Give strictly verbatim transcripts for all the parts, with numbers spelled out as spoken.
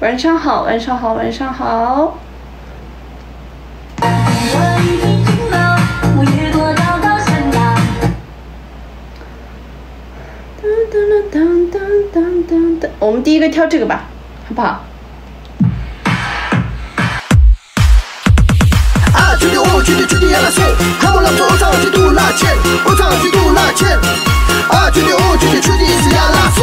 晚上好，晚上好，晚上好。 我们第一个挑这个吧，好不好？啊，去的我去的去的呀啦去，看我老婆我操去度拉去，我操去度拉去，啊，去的我去的去的是呀啦嗦。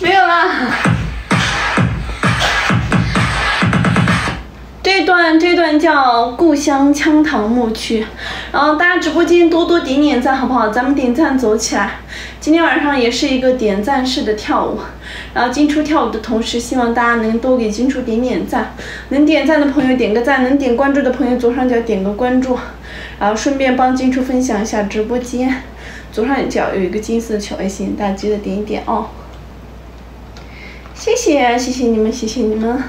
没有啦，这段段这段叫故乡羌塘牧区，然后大家直播间多多点点赞好不好？咱们点赞走起来！今天晚上也是一个点赞式的跳舞，然后金初跳舞的同时，希望大家能多给金初点点赞，能点赞的朋友点个赞，能点关注的朋友左上角点个关注，然后顺便帮金初分享一下直播间，左上角有一个金色小爱心，大家记得点一点哦。谢谢谢谢你们，谢谢你们。